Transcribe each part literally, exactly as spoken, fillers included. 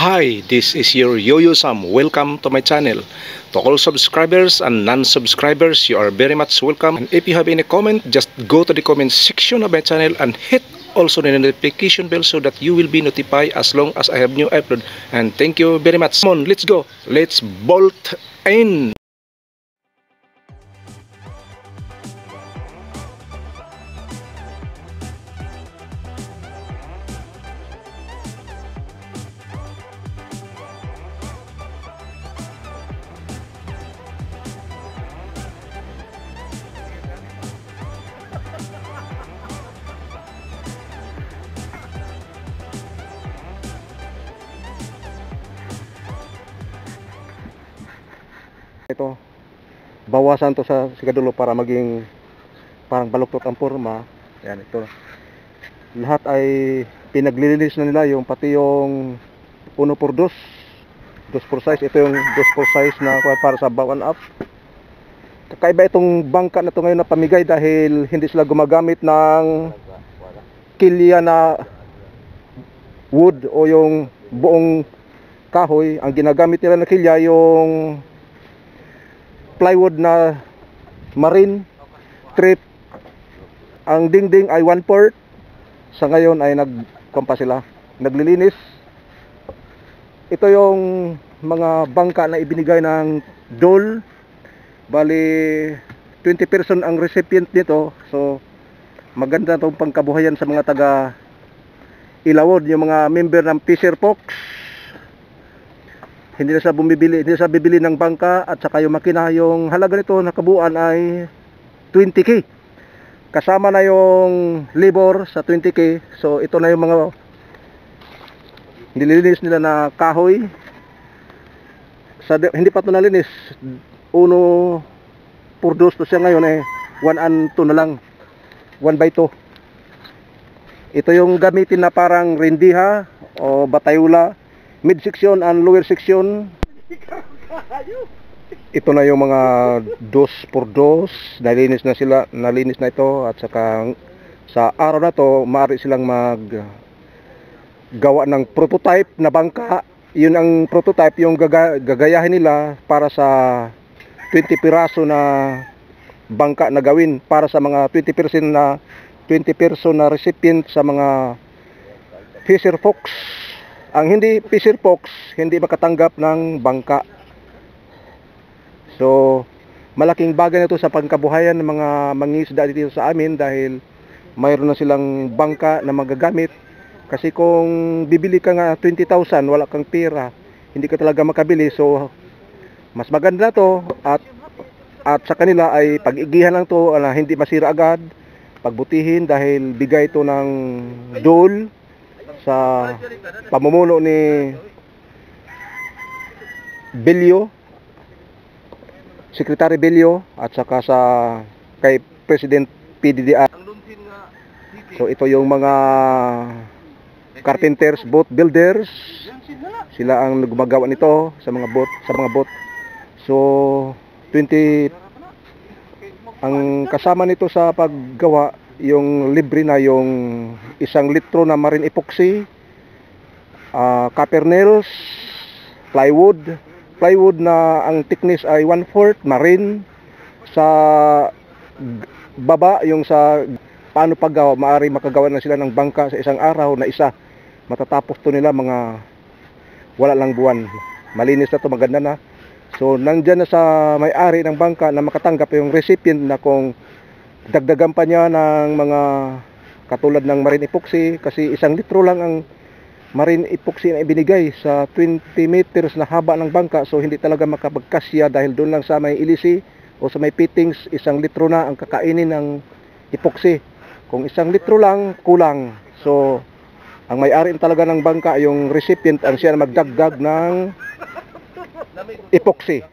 Hi, this is your Yuyo Sam. Welcome to my channel. To all subscribers and non-subscribers, you are very much welcome. And if you have any comment, just go to the comment section of my channel and hit also the notification bell so that you will be notified as long as I have new upload. And thank you very much. Come on, let's go. Let's bolt in. Ito, bawasan to sa sigadulo para maging parang baluktot ang forma. Yan, ito. Lahat ay pinaglilinis na nila, yung pati yung one by two, two by size. Ito yung two by size na para sa bow and up. Kakaiba itong bangka na ito ngayon na pamigay dahil hindi sila gumagamit ng kilya na wood o yung buong kahoy. Ang ginagamit nila na kilya yung plywood na marine trip. Ang dingding ay one-fourth. Sa ngayon ay nagkumpa sila, naglilinis. Ito yung mga bangka na ibinigay ng dole. Bali twenty percent ang recipient nito. So maganda itong pangkabuhayan sa mga taga Ilawod, yung mga member ng Fisher Fox. Hindi na sa bumibili, hindi na sa bibili ng bangka at saka yung makina. Yung halaga nito nakabuuan ay twenty K. Kasama na yung labor sa twenty K. So ito na yung mga nililinis nila na kahoy. Sa, hindi pa ito nalinis. Uno por dos to siya ngayon eh. One and two na lang. One by two. Ito yung gamitin na parang rindiha o batayula. Mid section and lower section. Ito na yung mga dos por dos. Nalinis na sila, nalinis na ito. At saka sa araw na to, maaari silang mag gawa ng prototype na bangka. Yun ang prototype, yung gaga gagayahin nila para sa twenty piraso na bangka na gawin. Para sa mga twenty percent na twenty percent na recipient sa mga Fisher Fox. Ang hindi Fisher Fox, hindi makatanggap ng bangka. So, malaking bagay na ito sa pangkabuhayan ng mga mangingisda dito sa amin dahil mayroon na silang bangka na magagamit. Kasi kung bibili ka nga twenty thousand, wala kang pera, hindi ka talaga makabili. So, mas maganda na ito at, at sa kanila ay pag-igihan lang ito, uh, hindi masira agad, pagbutihin dahil bigay ito ng dole sa pamumuno ni Belio, Secretary Belio, at saka sa kay President P D D A. So ito yung mga carpenters, boat builders. Sila ang gumagawa nito sa mga boat, sa mga boat. So twenty ang kasama nito sa paggawa. Yung libre na yung isang litro na marine epoxy, uh, copper nails, plywood. Plywood na ang thickness ay one-fourth, marine. Sa baba, yung sa paano paggawa, maaari makagawa na sila ng bangka sa isang araw na isa. Matatapos to nila mga wala lang buwan. Malinis na to, maganda na. So nandyan na sa may-ari ng bangka na makatanggap yung recipient na kung dagdagan pa niya ng mga katulad ng marine epoxy. Kasi isang litro lang ang marine epoxy na ibinigay sa twenty meters na haba ng bangka. So hindi talaga makapagkasya dahil doon lang sa may ilisi o sa may fittings, isang litro na ang kakainin ng epoxy. Kung isang litro lang, kulang. So ang may-ari talaga ng bangka, yung recipient, ang siya na magdagdag ng epoxy.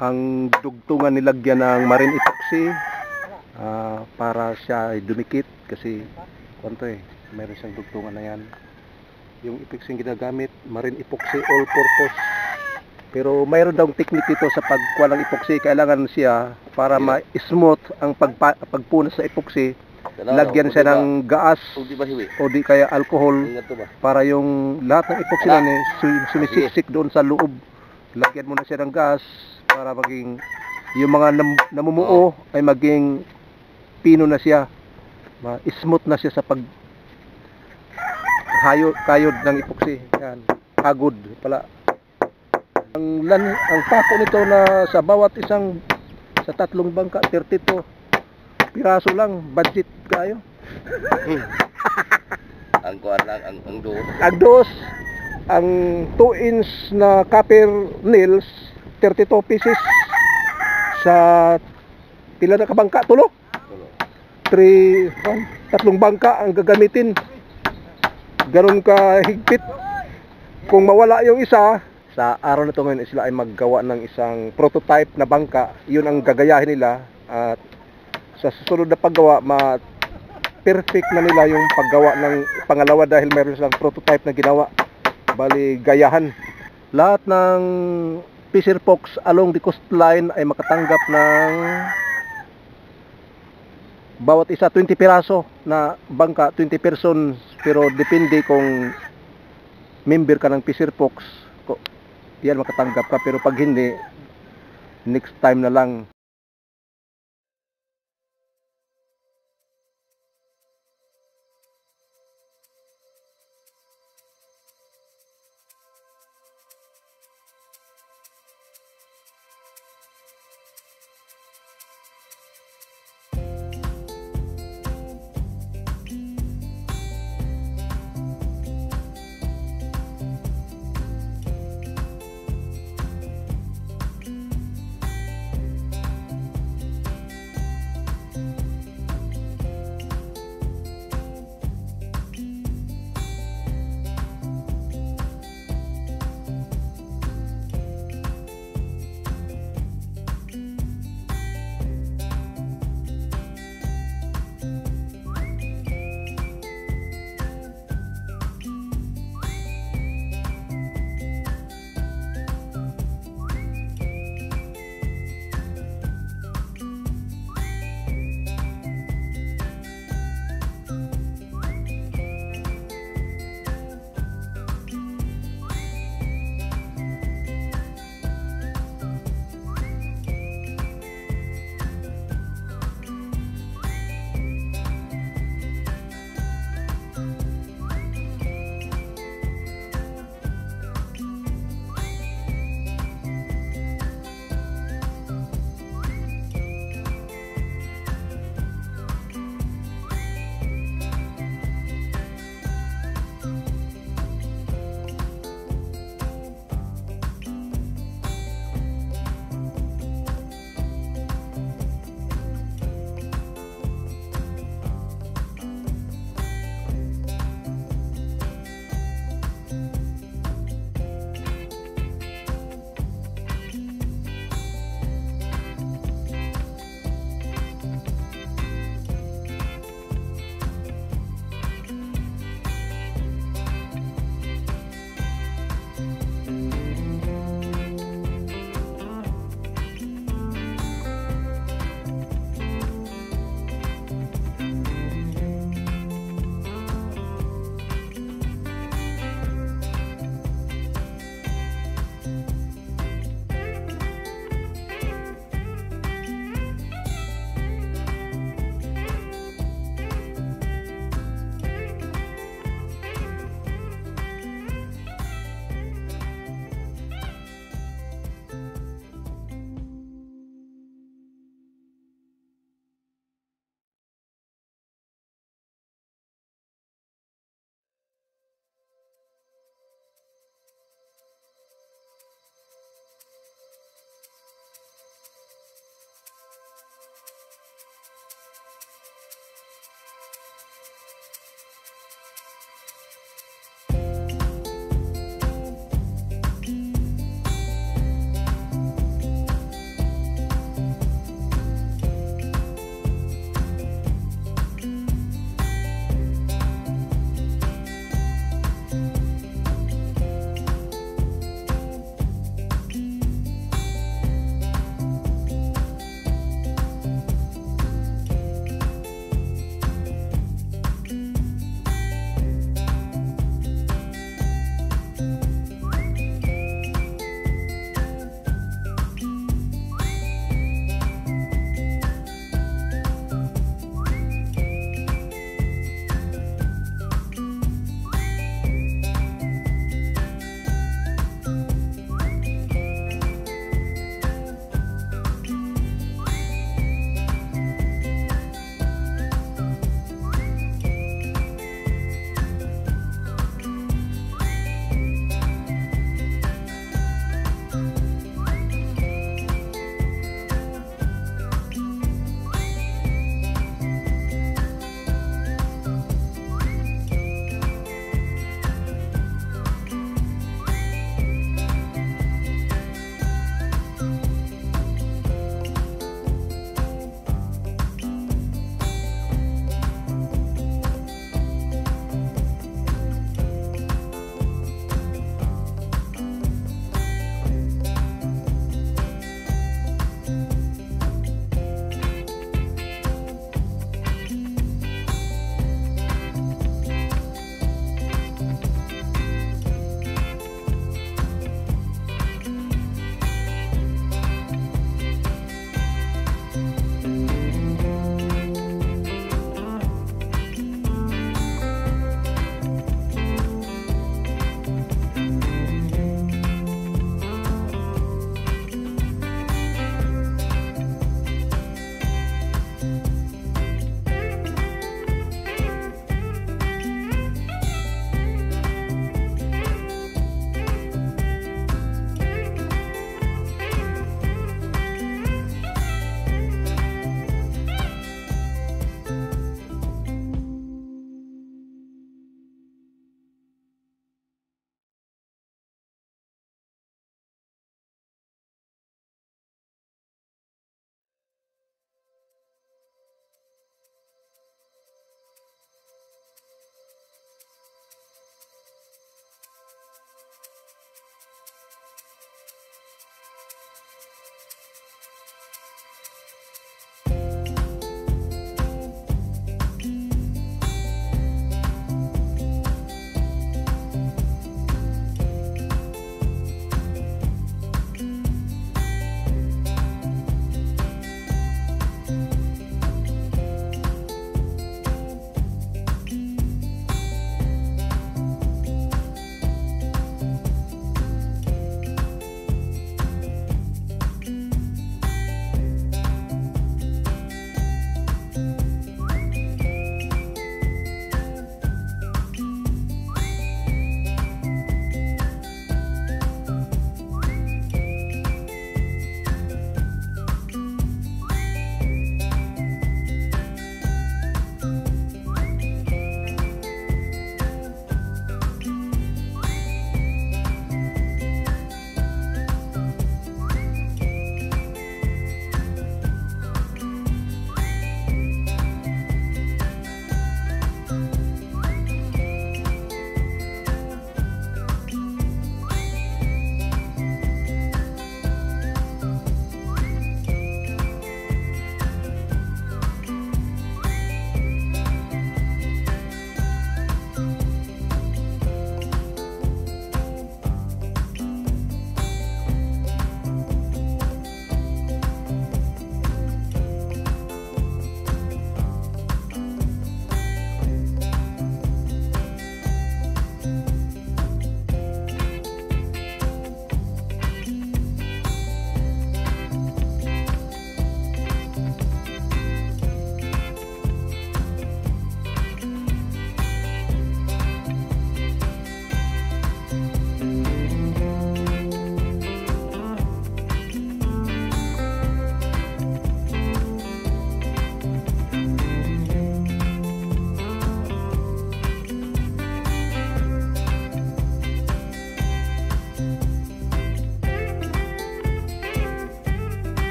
Ang dugtungan nilagyan ng marine epoxy Uh, para siya ay dumikit kasi konto eh, mayroon siyang dugtungan na yan. Yung epoxy ginagamit, marine epoxy all purpose. Pero mayroon daw technique dito sa pagkuha ng epoxy. Kailangan siya para ma-smooth ang pagpa pagpunas sa epoxy. lagyan siya ng gaas o di kaya alcohol para yung lahat ng epoxy na eh, sumisiksik doon sa loob. Lagyan muna siya ng gas para maging yung mga nam namumuo ay maging pino na siya. Smooth na siya sa pag hayod, kayod ng epoxy. Yan, agod pala. Ang, lan, ang pako nito na sa bawat isang, sa tatlong bangka, thirty-two piraso lang, budget kayo. Ang kuwan lang, ang, ang dos. Ang dos, ang two inch na copper nails, thirty-two pieces. Sa pila na kabangka, tulo? Tulo. Three, oh, tatlong bangka ang gagamitin. Ganon ka higpit. Kung mawala yung isa, sa araw na ito ngayon, sila ay maggawa ng isang prototype na bangka. Yun ang gagayahin nila. At sa susunod na paggawa, ma-perfect na nila yung paggawa ng pangalawa dahil mayroon silang prototype na ginawa. Bali, gayahan. Lahat ng fisher folks along the coastline ay makatanggap ng bawat isa twenty piraso na bangka, twenty persons. Pero depende kung member ka ng fisher folks, yan makatanggap ka, pero pag hindi, next time na lang.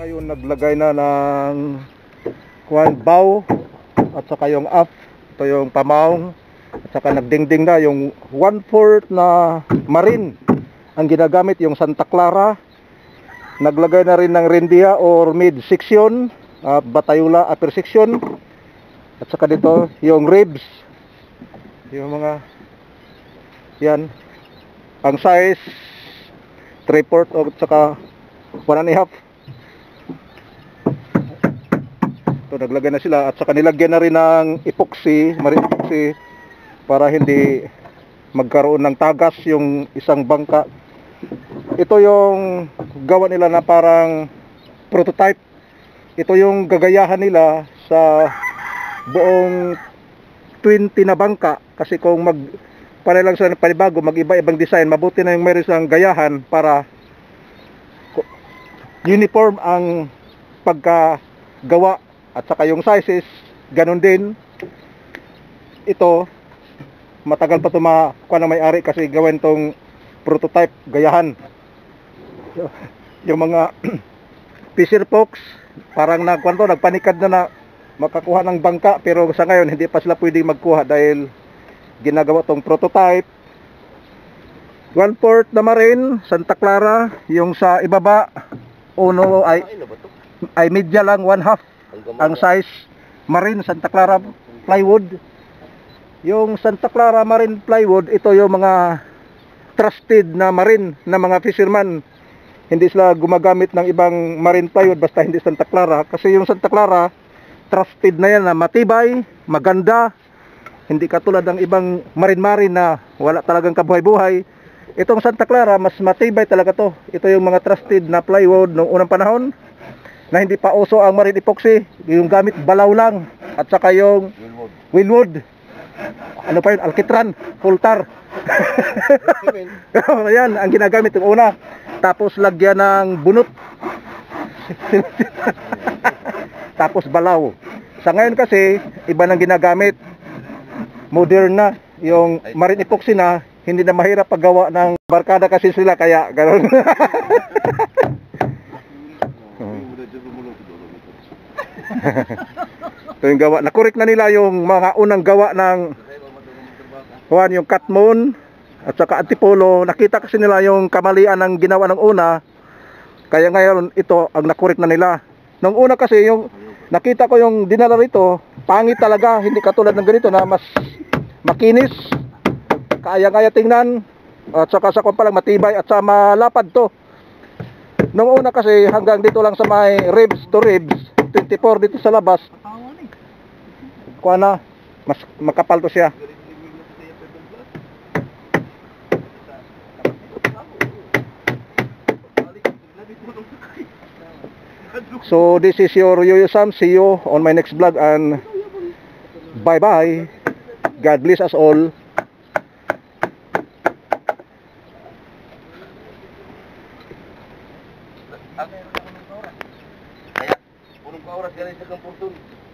kayo naglagay na ng kuwan, bow at saka yung aft, ito yung pamaong, at saka nagdingding na yung one-fourth na marine ang ginagamit, yung Santa Clara. Naglagay na rin ng rindia or mid-section, uh, batayula upper section, at saka dito yung ribs, yung mga yan, ang size three-fourth at saka one and a half. Ito, naglagay na sila at saka nilagyan na rin ng epoxy, marine epoxy, para hindi magkaroon ng tagas yung isang bangka. Ito yung gawa nila na parang prototype. Ito yung gagayahan nila sa buong twenty na bangka, kasi kung mag para lang sila ng panibago, mag-iba-ibang design, mabuti na yung meron silang gayahan para uniform ang pagkagawa. At saka yung sizes, ganun din. Ito, matagal pa ito makuha na may-ari kasi gawin tong prototype, gayahan. Yung mga fisher folks, parang nagkwanto, nagpanikad na na makakuha ng bangka, pero sa ngayon hindi pa sila pwedeng magkuha dahil ginagawa tong prototype. One-fourth na marine, Santa Clara, yung sa ibaba, uno ay ay media lang, one half ang size marine Santa Clara plywood. Yung Santa Clara marine plywood, ito yung mga trusted na marine na mga fisherman. Hindi sila gumagamit ng ibang marine plywood basta hindi Santa Clara, kasi yung Santa Clara trusted na yan, na matibay, maganda, hindi katulad ng ibang marine-marine na wala talagang kabuhay-buhay. Itong Santa Clara mas matibay talaga to. Ito yung mga trusted na plywood noong unang panahon na hindi pa uso ang marine epoxy, yung gamit balaw lang at saka yung Willwood, ano pa yun, alkitran, pultar. Ayan ang ginagamit yung una, tapos lagyan ng bunot. Tapos balaw. Sa ngayon kasi iba nang ginagamit, modern na yung marine epoxy na hindi na mahirap paggawa ng barkada kasi sila, kaya ganoon. Ito yung gawa, nakorek na nila yung mga unang gawa ng Juan, yung Katmon at saka Antipolo. Nakita kasi nila yung kamalian ng ginawa ng una, kaya ngayon ito ang nakorek na nila. Nung una kasi yung nakita ko yung dinala rito, pangit talaga, hindi katulad ng ganito na mas makinis, kaya-kaya tingnan, at saka sa kumpara matibay at sa malapad to. Nung una kasi hanggang dito lang sa may ribs to ribs, twenty-four dito sa labas. Kuha na, mas makapal to siya. So this is your Yuyo Sam. See you on my next vlog, and bye bye. God bless us all. Kaya, punong ka oras galing sa kampung dun.